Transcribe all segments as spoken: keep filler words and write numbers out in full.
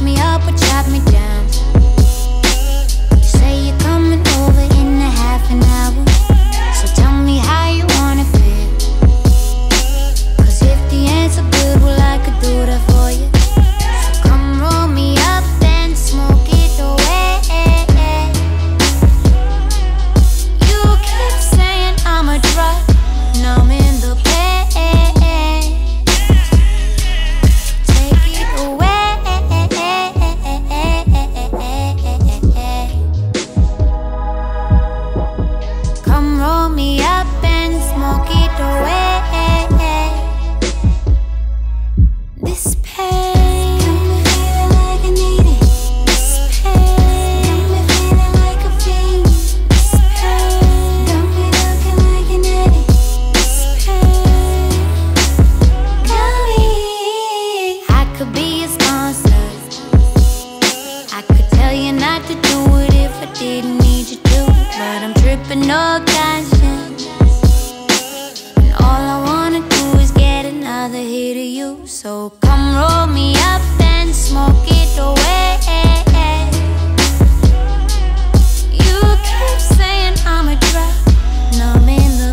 pick me up or chop me down. You say you're coming over in a half an hour, so tell me how you wanna feel. Cause if the answer good, well I could do that for you. So come roll me up and smoke it away. You keep saying I'm a drug, now I'm in the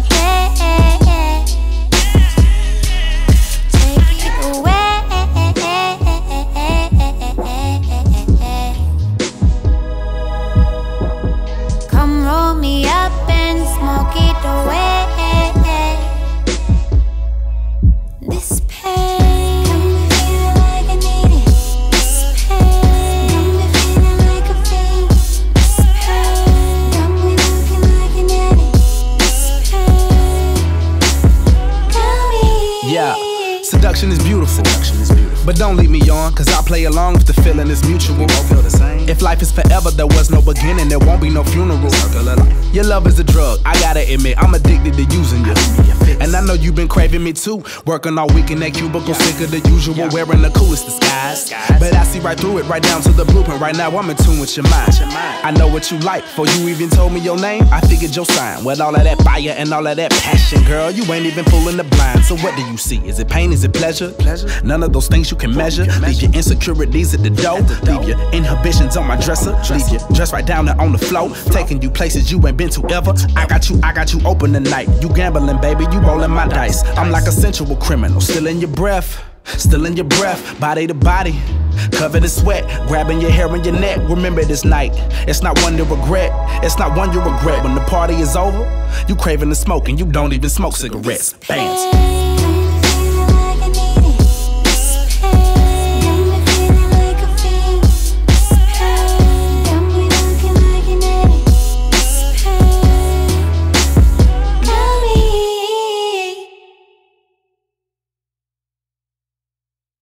pain. Your love is a drug, I gotta admit, I'm addicted to using you. And I know you've been craving me too. Working all week in that cubicle, sick of the usual, wearing the coolest disguise. But I see right through it, right down to the blueprint. Right now I'm in tune with your mind. I know what you like, before you even told me your name I figured your sign, with all of that fire and all of that passion. Girl, you ain't even fooling the blind. So what do you see? Is it pain? Is it pleasure? None of those things you can measure. Leave your insecurities at the door. Leave your inhibitions on my dresser. Leave your dress right down there on the floor. Taking you places you ain't been to ever. I got you, I got you open tonight. You gambling, baby, you rolling my dice. I'm like a sensual criminal, still in your breath. Still in your breath, body to body, covered in sweat, grabbing your hair and your neck. Remember this night, it's not one to regret. It's not one you regret. When the party is over, you craving the smoke and you don't even smoke cigarettes. Bam.